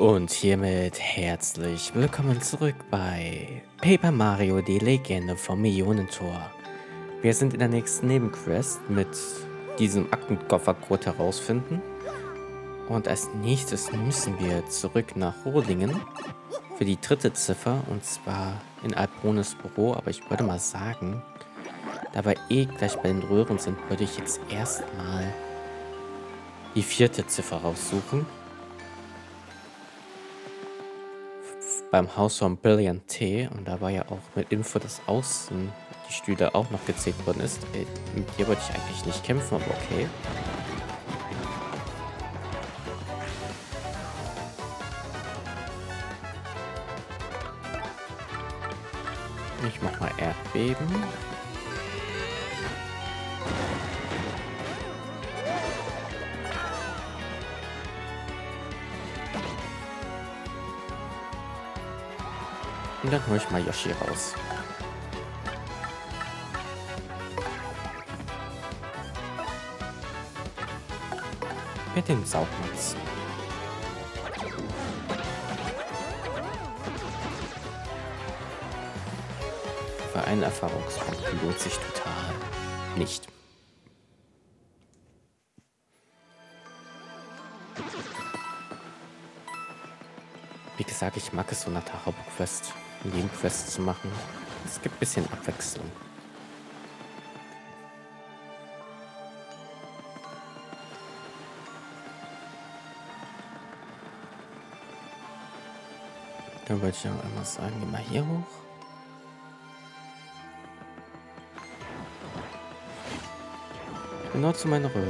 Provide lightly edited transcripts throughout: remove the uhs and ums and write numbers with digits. Und hiermit herzlich willkommen zurück bei Paper Mario, die Legende vom Äonentor. Wir sind in der nächsten Nebenquest mit diesem Aktenkoffercode herausfinden. Und als nächstes müssen wir zurück nach Rodlingen für die dritte Ziffer, und zwar in Alponas Büro. Aber ich würde mal sagen, da wir eh gleich bei den Röhren sind, würde ich jetzt erstmal die vierte Ziffer raussuchen. Beim Haus von Billion T, und da war ja auch mit Info, dass außen die Stühle auch noch gezählt worden ist. Mit dir wollte ich eigentlich nicht kämpfen, aber okay. Ich mach mal Erdbeben. Und dann hole ich mal Yoshi raus. Mit dem Saugnutz. Für einen Erfahrungspunkt lohnt sich total nicht. Wie gesagt, ich mag es so nach der Haba-Quest, Nebenquests zu machen. Es gibt ein bisschen Abwechslung. Dann wollte ich noch einmal sagen, geh mal hier hoch. Genau zu meiner Röhre.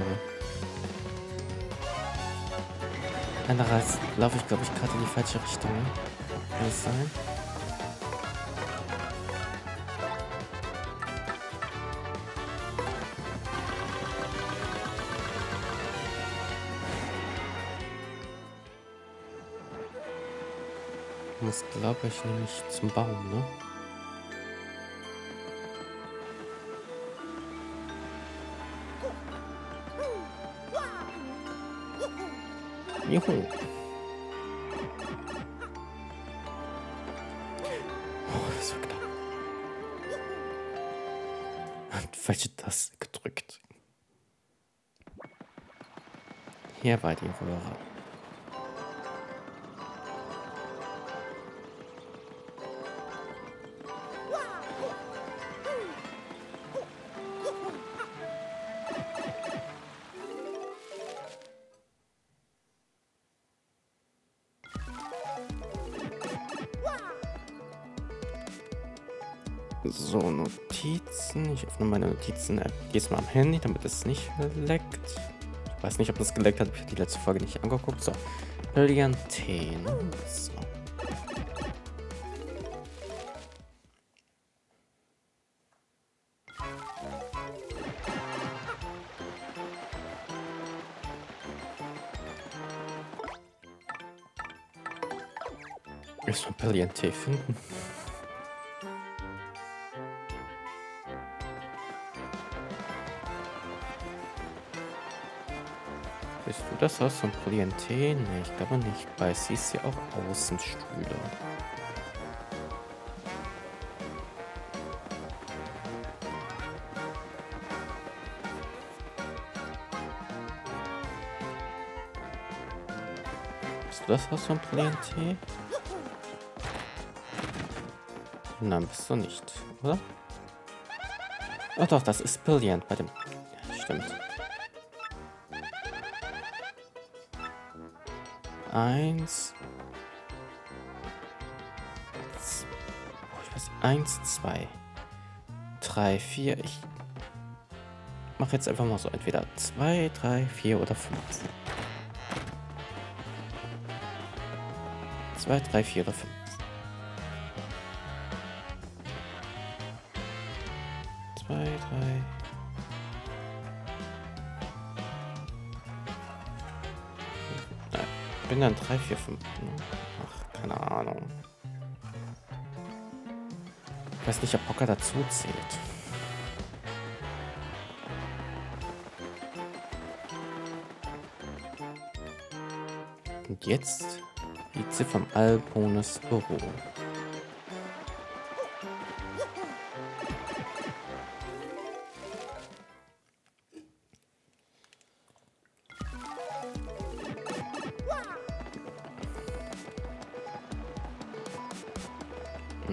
Andererseits laufe ich, glaube ich, gerade in die falsche Richtung. Kann das sein? Das glaube ich nämlich zum Baum, ne? Juhu. Oh, das war knapp. Und falsche Taste gedrückt. Hier war die Röhre. So, Notizen. Ich öffne meine Notizen-App. Diesmal am Handy, damit es nicht leckt. Ich weiß nicht, ob das geleckt hat. Ich habe die letzte Folge nicht angeguckt. So, Billion T. So. Erstmal Billion T finden. Das war's von Plienten? Ne, ich glaube nicht. Bei sie ist ja auch Außenstühle. Bist du das Haus von Plenty? Nein, bist du nicht, oder? Oh doch, das ist Brilliant bei dem... Ja, stimmt. Eins, zwei, drei, vier. Ich mache jetzt einfach mal so entweder 2, 3, 4 oder 5. 2, 3, 4 oder 5. 2, 3. Bin dann 3, 4, 5. Ach, keine Ahnung. Ich weiß nicht, ob Poker dazu zählt. Und jetzt Vize vom Alponas Büro.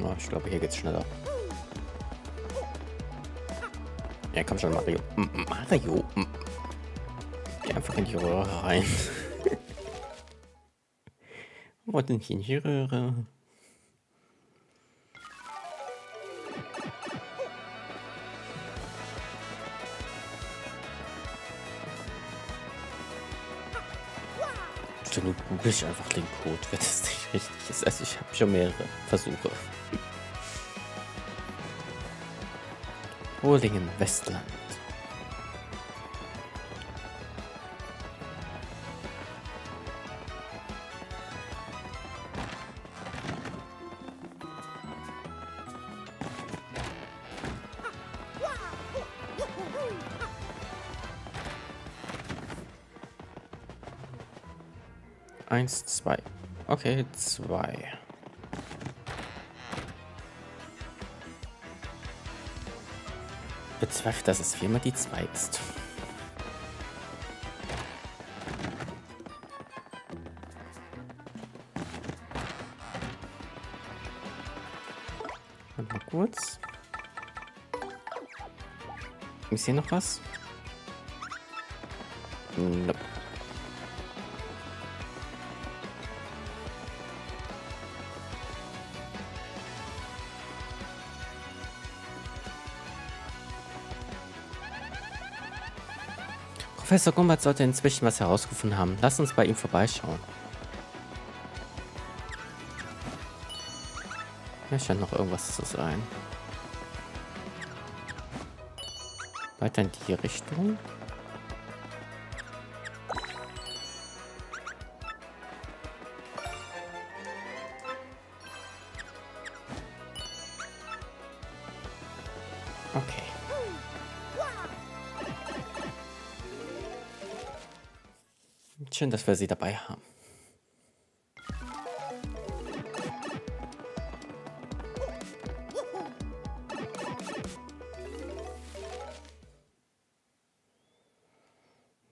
Oh, ich glaube, hier geht's schneller. Ja, komm schon, Mario. Mario! Geh einfach in die Röhre rein. Wollte nicht in die Röhre. Dann google ich einfach den Code, wenn das nicht richtig ist. Also ich habe schon mehrere Versuche. Rodlingen, Westland. Eins, zwei. Okay, zwei. Bezweifle, dass es viermal die 2 ist. Warte mal kurz. Ist hier noch was? Nope. Professor Gumbert sollte inzwischen was herausgefunden haben. Lass uns bei ihm vorbeischauen. Hier scheint noch irgendwas zu sein. Weiter in die Richtung. Okay. Schön, dass wir sie dabei haben.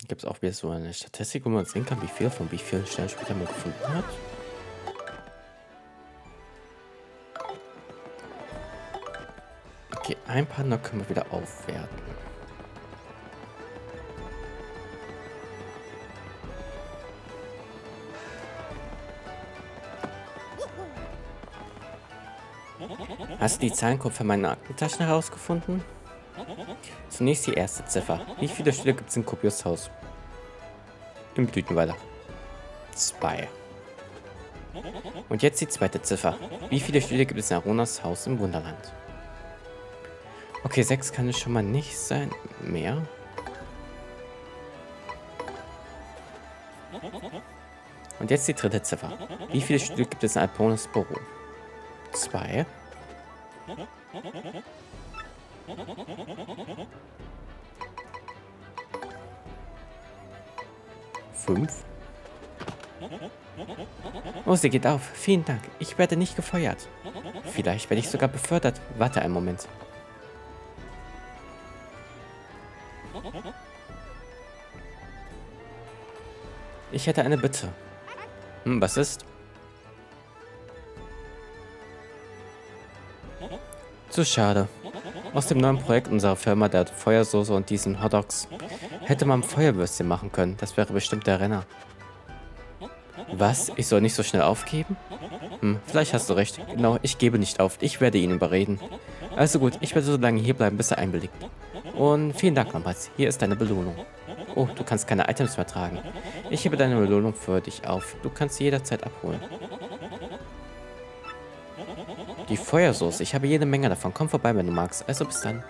Gibt es auch wieder so eine Statistik, wo man sehen kann, wie viel von wie vielen Sternenspielern man gefunden hat? Okay, ein paar noch können wir wieder aufwerten. Hast du die Zahlencode für meine Aktentaschen herausgefunden? Zunächst die erste Ziffer. Wie viele Stühle gibt es in Kopios Haus? Im Blütenweiler. 2. Und jetzt die zweite Ziffer. Wie viele Stühle gibt es in Aronas Haus im Wunderland? Okay, 6 kann es schon mal nicht sein. Mehr? Und jetzt die dritte Ziffer. Wie viele Stühle gibt es in Alponas Büro? 2. Fünf. Oh, sie geht auf. Vielen Dank. Ich werde nicht gefeuert. Vielleicht werde ich sogar befördert. Warte einen Moment. Ich hätte eine Bitte. Hm, was ist? Zu schade. Aus dem neuen Projekt unserer Firma, der Feuersoße und diesen Hotdogs, hätte man Feuerwürstchen machen können. Das wäre bestimmt der Renner. Was? Ich soll nicht so schnell aufgeben? Hm, vielleicht hast du recht. Genau, ich gebe nicht auf. Ich werde ihn überreden. Also gut, ich werde so lange hier bleiben, bis er einwilligt. Und vielen Dank nochmals. Hier ist deine Belohnung. Oh, du kannst keine Items mehr tragen. Ich hebe deine Belohnung für dich auf. Du kannst sie jederzeit abholen. Die Feuersoße. Ich habe jede Menge davon. Komm vorbei, wenn du magst. Also bis dann.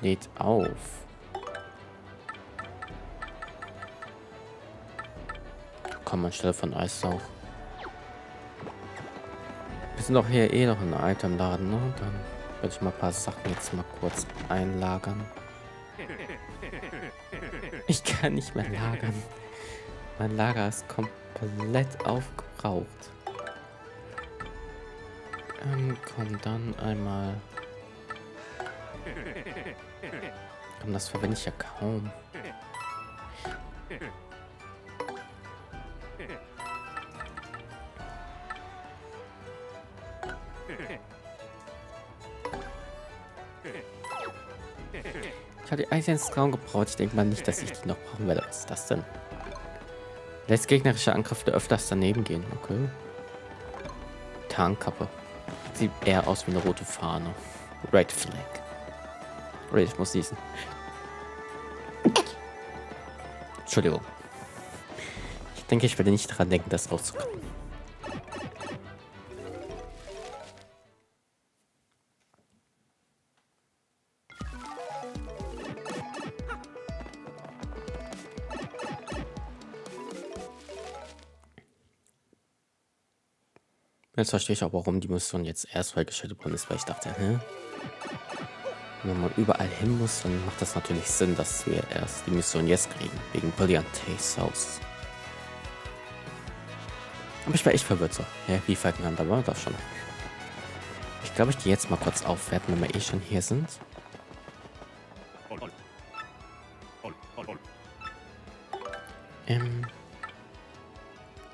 Lädt auf. Komm, anstelle von Eissauch. Wir sind doch hier eh noch in einem Itemladen, ne? Dann werde ich mal ein paar Sachen jetzt mal kurz einlagern. Ich kann nicht mehr lagern. Mein Lager ist komplett aufgebraucht. Komm, dann einmal... Komm, das verwende ich ja kaum. Ich habe die Eisen ins Grauen gebraut. Ich denke mal nicht, dass ich die noch brauchen werde. Was ist das denn? Lässt gegnerische Angriffe öfters daneben gehen. Okay. Tarnkappe. Sieht eher aus wie eine rote Fahne. Red Flag. Oder ich muss niesen. Entschuldigung. Ich denke, ich werde nicht daran denken, das rauszukommen. Jetzt verstehe ich auch, warum die Mission jetzt erst freigeschaltet worden ist, weil ich dachte, hä? Wenn man überall hin muss, dann macht das natürlich Sinn, dass wir erst die Mission jetzt kriegen, wegen Billion T's Haus. Aber ich war echt verwirrt so. Ja, wie weit man da war, das schon. Ich glaube, ich gehe jetzt mal kurz aufwerten, wenn wir eh schon hier sind.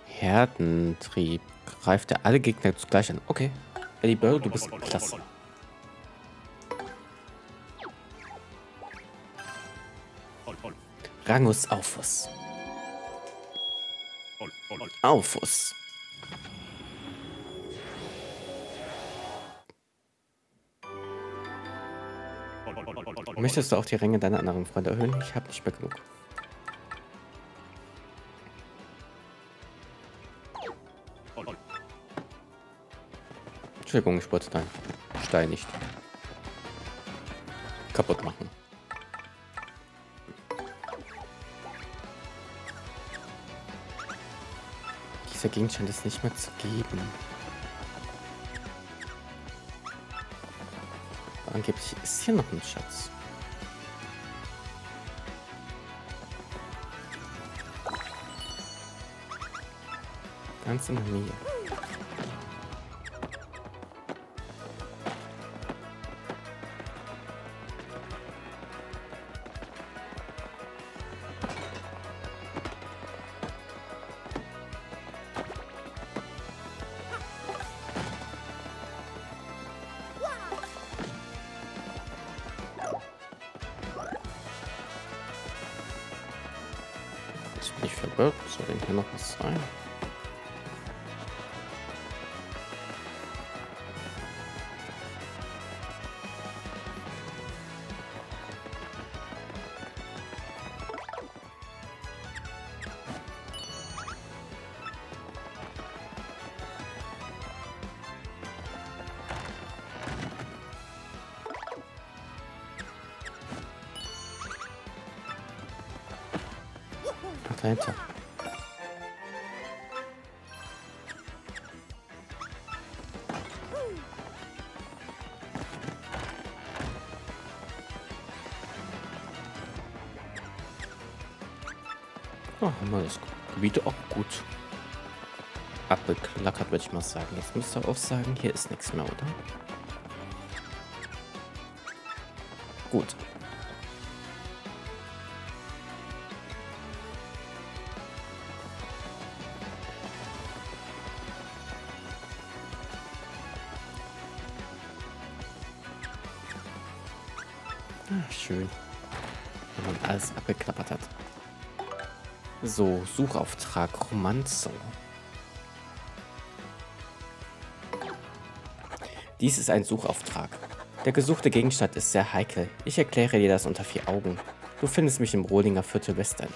Herdentrieb. Greift er alle Gegner zugleich an. Okay. Eddie Bo, du bist klasse. Rangus Aufus. Aufus. Möchtest du auch die Ränge deiner anderen Freunde erhöhen? Ich habe nicht mehr genug. Entschuldigung, Sportstein. Stein nicht. Kaputt machen. Dieser Gegenstand ist nicht mehr zu geben. Aber angeblich ist hier noch ein Schatz. Ganz in der Nähe. Dahinter. Oh, haben wir das Gebiet auch gut abgeklackert, würde ich mal sagen. Jetzt müsst ihr auch sagen, hier ist nichts mehr, oder? Gut. Schön, wenn man alles abgeklappert hat. So, Suchauftrag Romanzo. Dies ist ein Suchauftrag. Der gesuchte Gegenstand ist sehr heikel. Ich erkläre dir das unter 4 Augen. Du findest mich im Rodlinger Viertel Westend.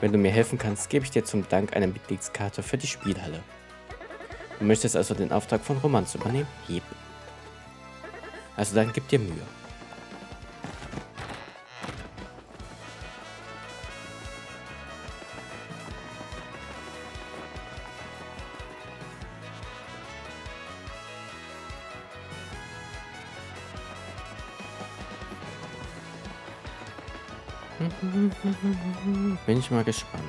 Wenn du mir helfen kannst, gebe ich dir zum Dank eine Mitgliedskarte für die Spielhalle. Du möchtest also den Auftrag von Romanzo übernehmen? Jep. Also dann gib dir Mühe. Bin ich mal gespannt.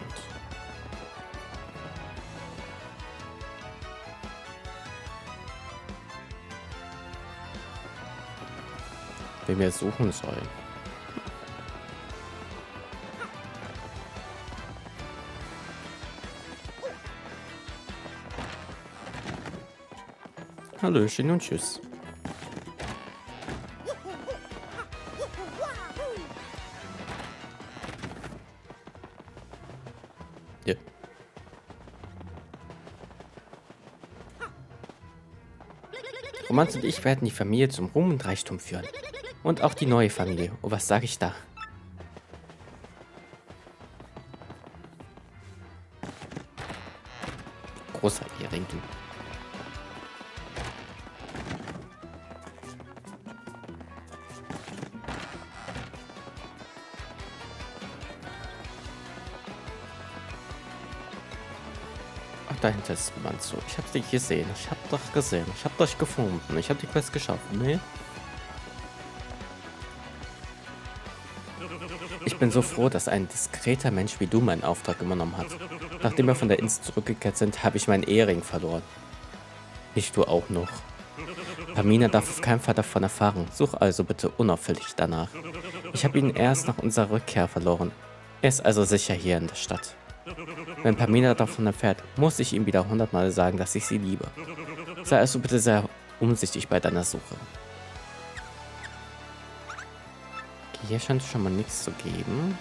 Wen wir jetzt suchen sollen. Hallöchen und tschüss. Romanz und ich werden die Familie zum Ruhm und Reichtum führen. Und auch die neue Familie. Oh, was sage ich da? Großer Ehringchen. Dahinter ist Romanzo. Ich hab dich gesehen. Ich hab dich gesehen. Ich hab dich gefunden. Ich hab die Quest geschafft. Ne? Ich bin so froh, dass ein diskreter Mensch wie du meinen Auftrag übernommen hat. Nachdem wir von der Insel zurückgekehrt sind, habe ich meinen Ehering verloren. Nicht du auch noch. Pamina darf auf keinen Fall davon erfahren. Such also bitte unauffällig danach. Ich habe ihn erst nach unserer Rückkehr verloren. Er ist also sicher hier in der Stadt. Wenn Pamina davon erfährt, muss ich ihm wieder 100 Mal sagen, dass ich sie liebe. Sei also bitte sehr umsichtig bei deiner Suche. Hier scheint es schon mal nichts zu geben.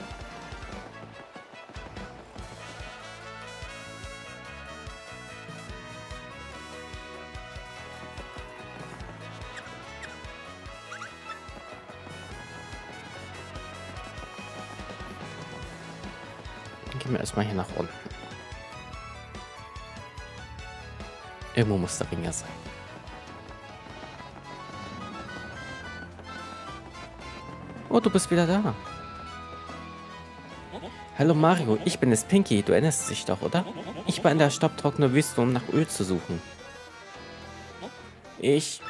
Erstmal hier nach unten. Irgendwo muss der Ring ja sein. Oh, du bist wieder da. Hallo Mario, ich bin es, Pinky. Du erinnerst dich doch, oder? Ich war in der staubtrockenen Wüste, um nach Öl zu suchen. Ich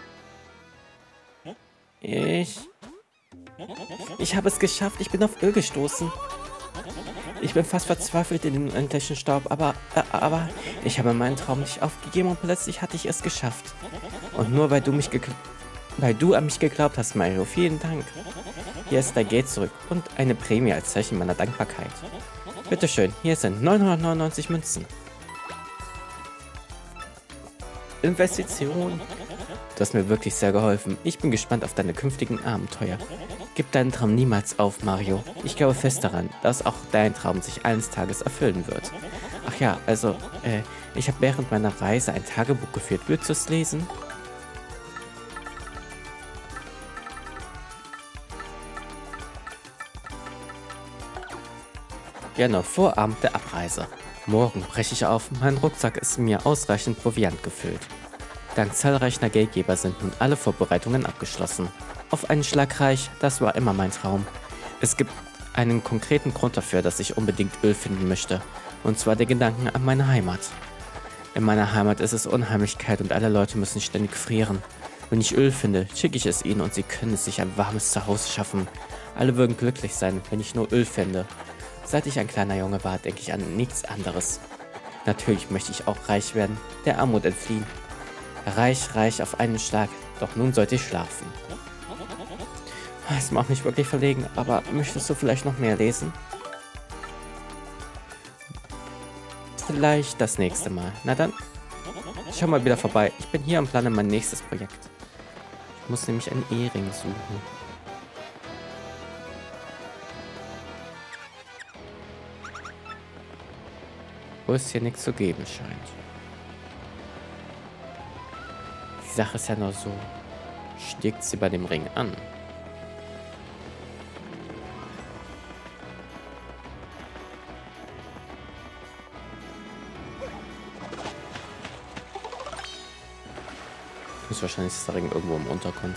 habe es geschafft. Ich bin auf Öl gestoßen. Ich bin fast verzweifelt in dem unendlichen Staub, aber ich habe meinen Traum nicht aufgegeben und plötzlich hatte ich es geschafft. Und nur weil du an mich geglaubt hast, Mario, vielen Dank. Hier ist der Geld zurück und eine Prämie als Zeichen meiner Dankbarkeit. Bitteschön, hier sind 999 Münzen. Investition. Du hast mir wirklich sehr geholfen. Ich bin gespannt auf deine künftigen Abenteuer. Gib deinen Traum niemals auf, Mario. Ich glaube fest daran, dass auch dein Traum sich eines Tages erfüllen wird. Ach ja, also, ich habe während meiner Reise ein Tagebuch geführt. Willst du es lesen? Gerne, Vorabend der Abreise. Morgen breche ich auf. Mein Rucksack ist mir ausreichend Proviant gefüllt. Dank zahlreicher Geldgeber sind nun alle Vorbereitungen abgeschlossen. Auf einen Schlag reich, das war immer mein Traum. Es gibt einen konkreten Grund dafür, dass ich unbedingt Öl finden möchte. Und zwar der Gedanken an meine Heimat. In meiner Heimat ist es Unheimlichkeit und alle Leute müssen ständig frieren. Wenn ich Öl finde, schicke ich es ihnen und sie können es sich ein warmes Zuhause schaffen. Alle würden glücklich sein, wenn ich nur Öl finde. Seit ich ein kleiner Junge war, denke ich an nichts anderes. Natürlich möchte ich auch reich werden, der Armut entfliehen. Reich, reich auf einen Schlag, doch nun sollte ich schlafen. Es macht mich wirklich verlegen, aber möchtest du vielleicht noch mehr lesen? Vielleicht das nächste Mal. Na dann, schau mal wieder vorbei. Ich bin hier am Planen mein nächstes Projekt. Ich muss nämlich einen Ehering suchen. Wo es hier nichts zu geben scheint. Die Sache ist ja nur so, schlägt sie bei dem Ring an. Höchstwahrscheinlich ist der Ring irgendwo im Untergrund.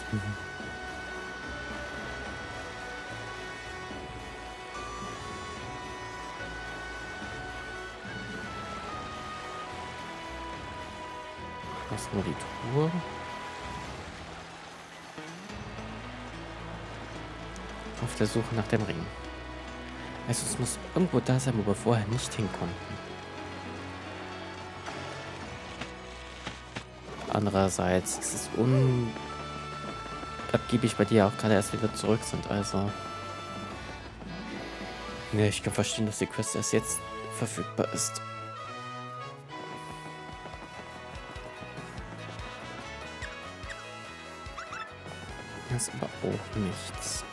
Erstmal die Truhe. Auf der Suche nach dem Ring. Also es muss irgendwo da sein, wo wir vorher nicht hinkommen. Andererseits ist es unabgiebig bei dir, auch gerade erst wieder zurück sind, also... Ne, ich kann verstehen, dass die Quest erst jetzt verfügbar ist. Das ist aber auch nichts.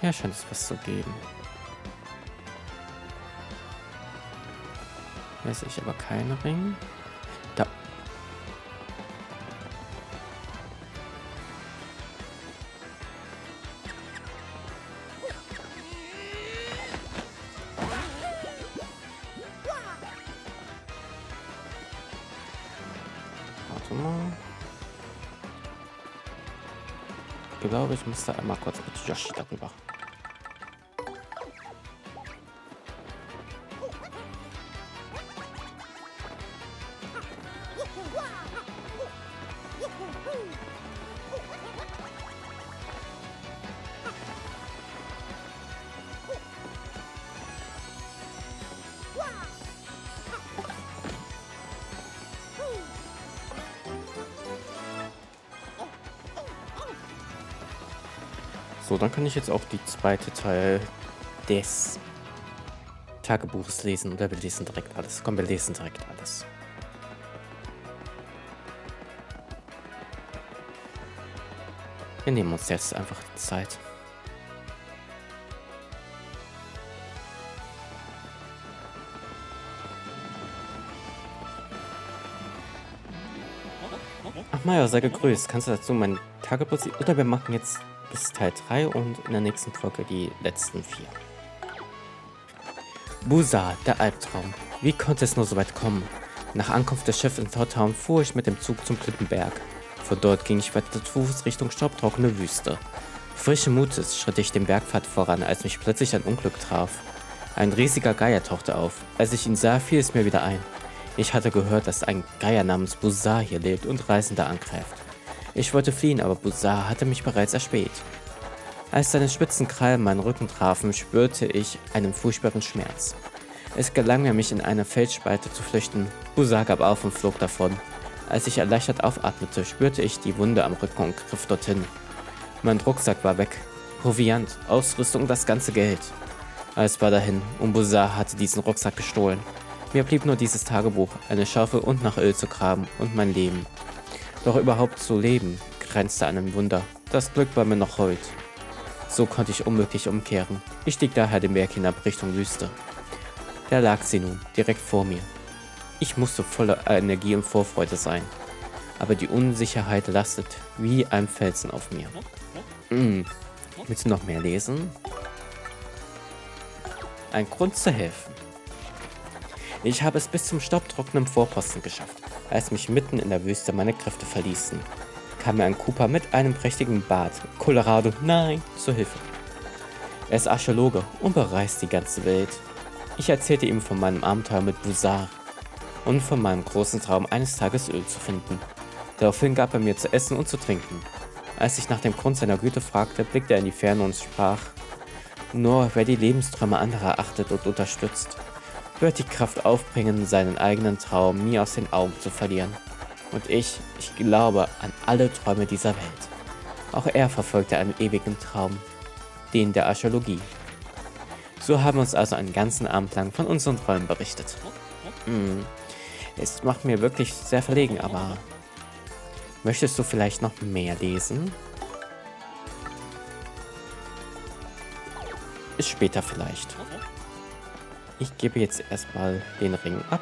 Ja, scheint es was zu geben. Da sehe ich aber keinen Ring. Da. Warte mal. Ich glaube, ich muss da einmal kurz mit Yoshi darüber. So, dann kann ich jetzt auch die zweite Teil des Tagebuches lesen. Oder wir lesen direkt alles. Komm, wir lesen direkt alles. Wir nehmen uns jetzt einfach Zeit. Ach Maja, sei gegrüßt. Kannst du dazu mein Tagebuch sehen? Oder wir machen jetzt... Das ist Teil 3 und in der nächsten Folge die letzten 4. Buzar, der Albtraum. Wie konnte es nur so weit kommen? Nach Ankunft des Schiffes in Thortown fuhr ich mit dem Zug zum Klippenberg. Von dort ging ich weiter zu Fuß Richtung staubtrockene Wüste. Frischen Mutes schritt ich den Bergpfad voran, als mich plötzlich ein Unglück traf. Ein riesiger Geier tauchte auf. Als ich ihn sah, fiel es mir wieder ein. Ich hatte gehört, dass ein Geier namens Buzar hier lebt und Reisende angreift. Ich wollte fliehen, aber Buzar hatte mich bereits erspäht. Als seine spitzen Krallen meinen Rücken trafen, spürte ich einen furchtbaren Schmerz. Es gelang mir, mich in eine Felsspalte zu flüchten. Buzar gab auf und flog davon. Als ich erleichtert aufatmete, spürte ich die Wunde am Rücken und griff dorthin. Mein Rucksack war weg. Proviant, Ausrüstung, das ganze Geld. Alles war dahin und Buzar hatte diesen Rucksack gestohlen. Mir blieb nur dieses Tagebuch, eine Schaufel und nach Öl zu graben und mein Leben. Doch überhaupt zu leben, grenzte an einem Wunder. Das Glück war mir noch hold. So konnte ich unmöglich umkehren. Ich stieg daher den Berg hinab Richtung Wüste. Da lag sie nun, direkt vor mir. Ich musste voller Energie und Vorfreude sein. Aber die Unsicherheit lastet wie ein Felsen auf mir. Willst du noch mehr lesen? Ein Grund zu helfen. Ich habe es bis zum staubtrockenen Vorposten geschafft. Als mich mitten in der Wüste meine Kräfte verließen, kam mir ein Cooper mit einem prächtigen Bart, Colorado, nein, zur Hilfe. Er ist Archäologe und bereist die ganze Welt. Ich erzählte ihm von meinem Abenteuer mit Buzar und von meinem großen Traum, eines Tages Öl zu finden. Daraufhin gab er mir zu essen und zu trinken. Als ich nach dem Grund seiner Güte fragte, blickte er in die Ferne und sprach, nur wer die Lebensträume anderer achtet und unterstützt, wird die Kraft aufbringen, seinen eigenen Traum nie aus den Augen zu verlieren. Und ich glaube an alle Träume dieser Welt. Auch er verfolgte einen ewigen Traum, den der Archäologie. So haben wir uns also einen ganzen Abend lang von unseren Träumen berichtet. Es macht mir wirklich sehr verlegen, aber... Möchtest du vielleicht noch mehr lesen? Ist später vielleicht. Ich gebe jetzt erstmal den Ring ab.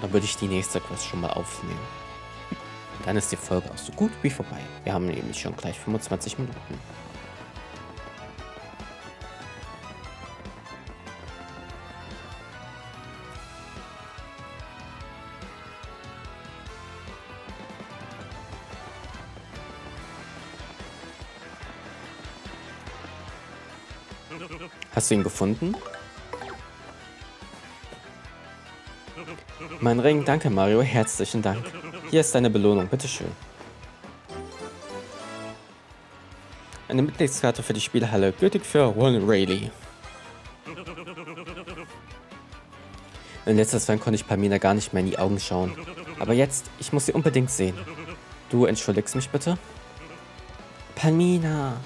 Dann würde ich die nächste Quest schon mal aufnehmen. Und dann ist die Folge auch so gut wie vorbei. Wir haben nämlich schon gleich 25 Minuten. Hast du ihn gefunden? Mein Ring, danke Mario, herzlichen Dank. Hier ist deine Belohnung, bitteschön. Eine Mitgliedskarte für die Spielhalle, gültig für Ron Rayleigh. In letzter Zeit konnte ich Pamina gar nicht mehr in die Augen schauen. Aber jetzt, ich muss sie unbedingt sehen. Du entschuldigst mich bitte? Pamina!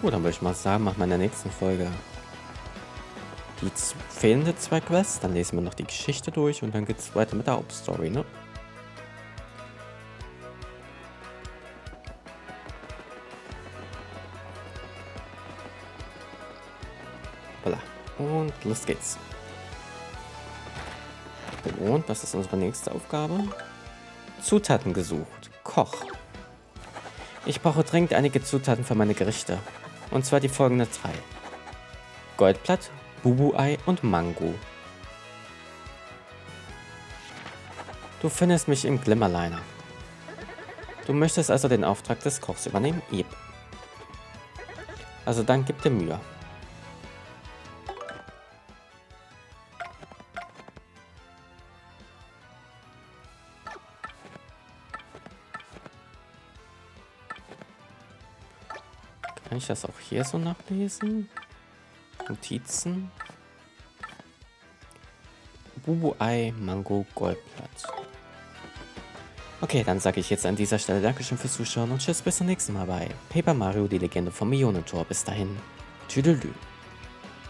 Gut, dann würde ich mal sagen, machen wir in der nächsten Folge die fehlende 2 Quests, dann lesen wir noch die Geschichte durch und dann geht's weiter mit der Hauptstory, ne? Voilà. Und los geht's. Und was ist unsere nächste Aufgabe? Zutaten gesucht. Koch. Ich brauche dringend einige Zutaten für meine Gerichte. Und zwar die folgenden 3. Goldblatt, Bubu-Ei und Mango. Du findest mich im Glimmerliner. Du möchtest also den Auftrag des Kochs übernehmen? Yep. Also dann gib dir Mühe. Kann ich das auch hier so nachlesen? Notizen. Bubu-Ei, Mango, Goldblatt. Okay, dann sage ich jetzt an dieser Stelle Dankeschön fürs Zuschauen und tschüss, bis zum nächsten Mal bei Paper Mario, die Legende vom Äonentor. Bis dahin. Tüdelü.